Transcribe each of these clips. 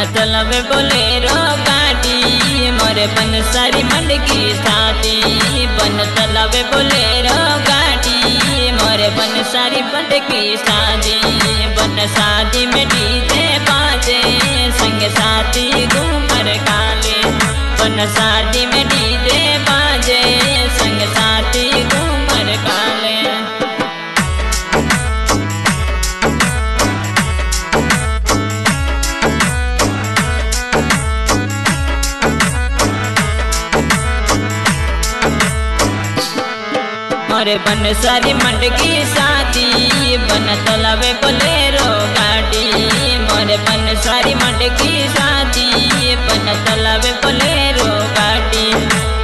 मतलब बोलेरो गाड़ी मोरे बनसारी मंडकी थाती बन मतलब बोलेरो गाड़ी मोरे बनसारी मंडकी शादी बन शादी में डीजे बाजे संग साथी घूमर काले बन शादी में डीजे बाजे संग साथी घूमर काले। मोरे बनसारी मंडकी शादी बन तलवे बोलेरो गाड़ी मोरे बनसारी मंडकी शादी बन तलवे बोलेरो गाड़ी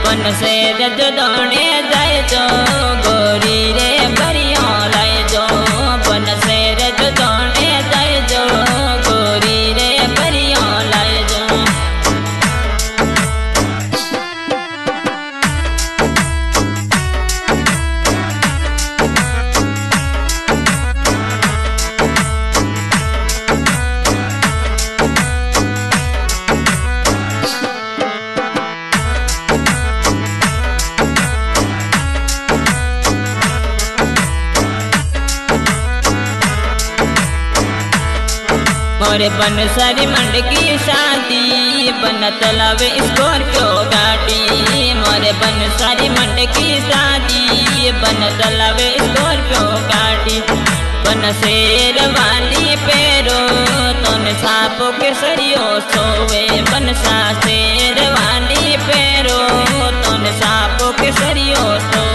बन से जो दौड़े जाए जो गोरी रे बरियों लाए जो बन से जो दौड़े जाए जो गोरी रे बरियों लाए जो। मोरे बनसारी मंडकी शादी बन तलवे स्कॉर्पियो गाड़ी मोरे बनसारी मंडकी शादी बन तलवे स्कॉर्पियो गाड़ी बन शेर वाली पैरो तन सापों के सरियो सोवे बनसा शेर वाली पैरो तन सापों के सरियो सोवे।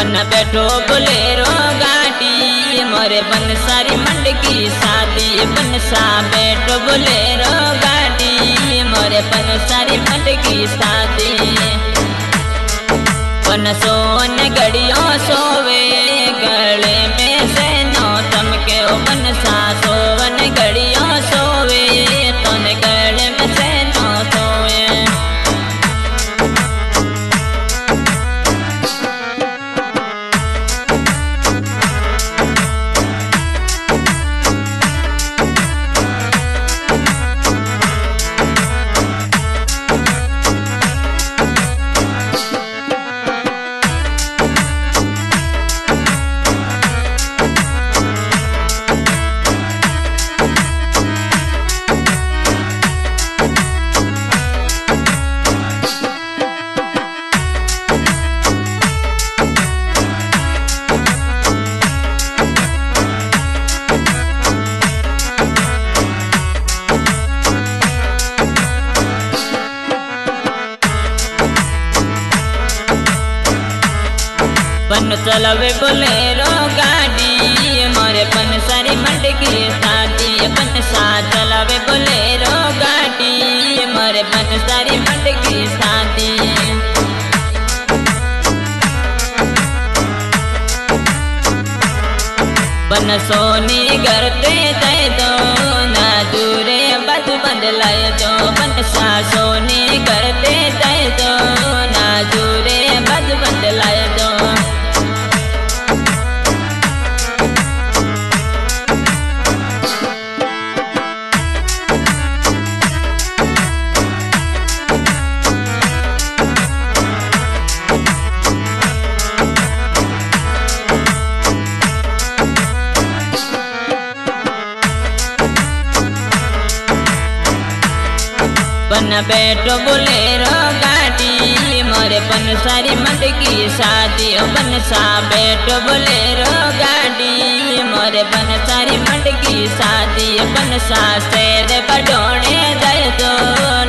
बन बैठो बोलेरो गाड़ी मोरे बनसारी मंडकी शादी बनसा बैठो बोलेरो गाड़ी मोरे बनसारी मंडकी शादी बन सोन गड़ियों सोवे गले में सहनो तमके ओ बनसा सोवन गड़ियों सोवे तन गले में सहनो सोवे। बन तलवे बोलेरो गाड़ी मोरे बनसारी मंडकी शादी बनसा तलवे बोलेरो गाड़ी मोरे बनसारी मंडकी शादी। बन सोनी करते जाए दो ना दूरे बद बदलाए दो बनसा सोनी करते जाए दो ना दूरे बद बदलाए दो। बन बैठो बोलेरो गाड़ी मोरे बनसारी मंडकी शादी बनसा बैठो बोलेरो गाड़ी मोरे बनसारी मंडकी शादी बनसा शेर बडोड़े जाए दो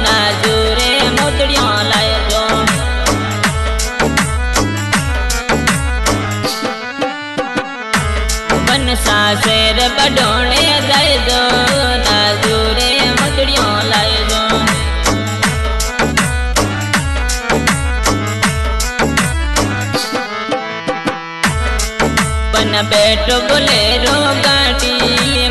ना दूरे मोतड़ियों लाए दो। बनसा शेर बडोड़े जाए दो ना दूरे मोतड़ियों ना बैठो बोलेरो गाड़ी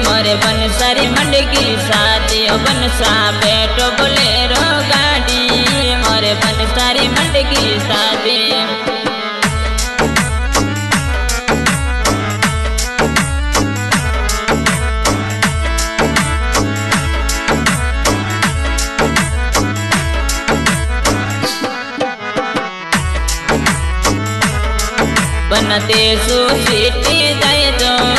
मोरे बनसारी मंडकी साथी ओ बनसा बैठो बोलेरो गाड़ी मोरे बनसारी मंडकी साथी। बनते सो सिटी जाए तो